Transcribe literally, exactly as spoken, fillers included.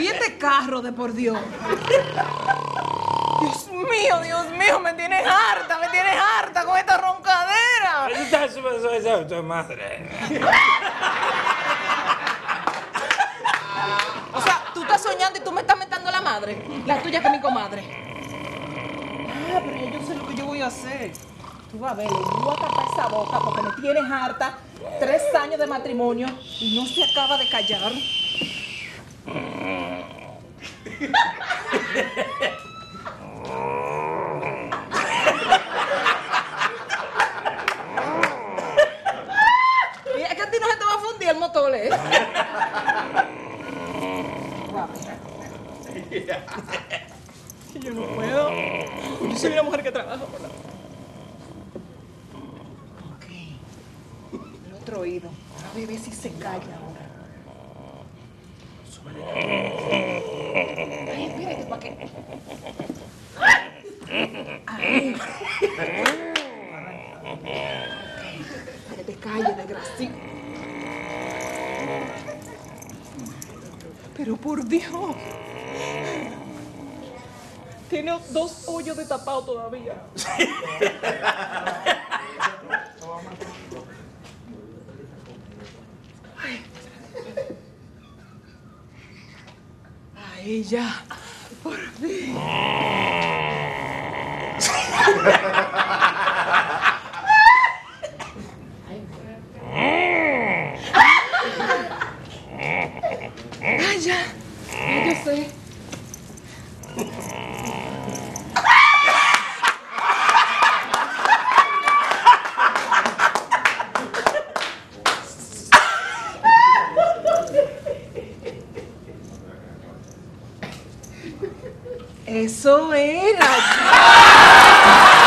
Y este carro de por Dios. Dios mío, Dios mío, me tienes harta, me tienes harta con esta roncadera. Esta es su madre. O sea, tú estás soñando y tú me estás mentando la madre. La tuya que es mi comadre. Ah, pero yo sé lo que yo voy a hacer. Tú vas a ver, voy a tapar esa boca porque me tienes harta. Tres años de matrimonio y no se acaba de callar. Mira, es que a ti no se te va a fundir el motor, ¿eh? Que yo no puedo. Yo soy una mujer que trabaja, ¿verdad? Ok. El otro oído. A ver si se calla ahora. Ay, espérate, ¿para qué? Ay. Que te calles, desgraciado. Pero por Dios. Tiene dos hoyos de tapado todavía. Ay. Ahí ya. Por fin. Ay, ya. Yo sé. Eso era.